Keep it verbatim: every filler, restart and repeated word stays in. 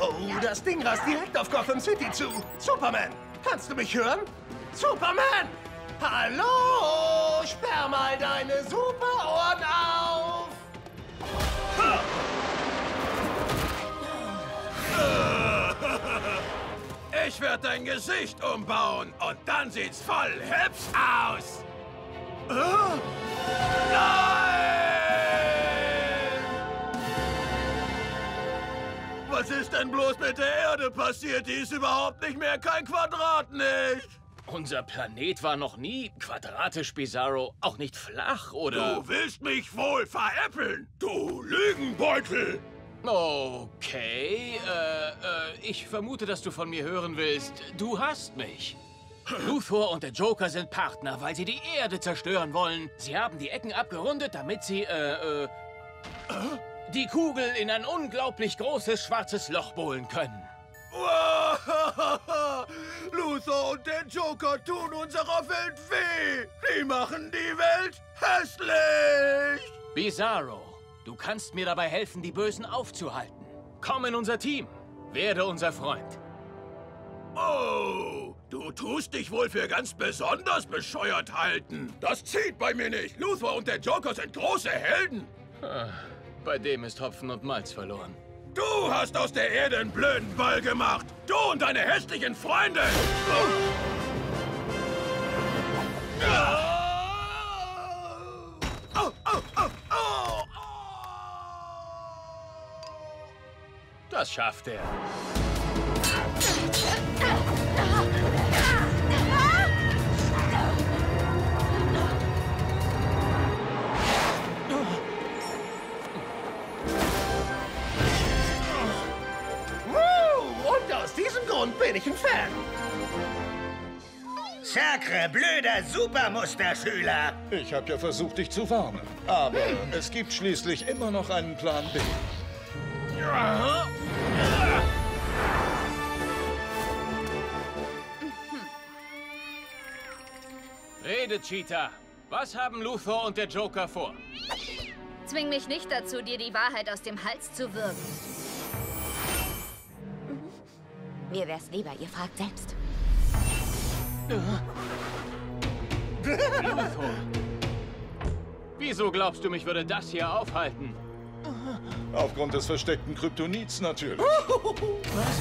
Oh, das Ding rast direkt auf Gotham City zu. Superman, kannst du mich hören? Superman! Hallo! Sperr mal deine Superohren auf! Ich werde dein Gesicht umbauen und dann sieht's voll hübsch aus! Nein! Was ist denn bloß mit der Erde passiert? Die ist überhaupt nicht mehr kein Quadrat, nicht? Unser Planet war noch nie quadratisch, Bizarro. Auch nicht flach, oder? Du willst mich wohl veräppeln, du Lügenbeutel! Okay, äh, äh, ich vermute, dass du von mir hören willst. Du hast mich. Luthor und der Joker sind Partner, weil sie die Erde zerstören wollen. Sie haben die Ecken abgerundet, damit sie, äh, äh, die Kugel in ein unglaublich großes schwarzes Loch bohlen können. Luthor und der Joker tun unserer Welt weh. Sie machen die Welt hässlich. Bizarro, du kannst mir dabei helfen, die Bösen aufzuhalten. Komm in unser Team. Werde unser Freund. Oh, du tust dich wohl für ganz besonders bescheuert halten. Das zieht bei mir nicht. Luthor und der Joker sind große Helden. Bei dem ist Hopfen und Malz verloren. Du hast aus der Erde einen blöden Ball gemacht. Du und deine hässlichen Freunde. Das schafft er. Bin ich ein Fan. Sacre, blöder Supermusterschüler. Ich habe ja versucht, dich zu warnen. Aber hm. es gibt schließlich immer noch einen Plan B. Ja. Rede, Cheetah. Was haben Luthor und der Joker vor? Zwing mich nicht dazu, dir die Wahrheit aus dem Hals zu würgen. Mir wär's lieber, ihr fragt selbst. Luthor. Wieso glaubst du, mich würde das hier aufhalten? Aufgrund des versteckten Kryptonids natürlich. Was?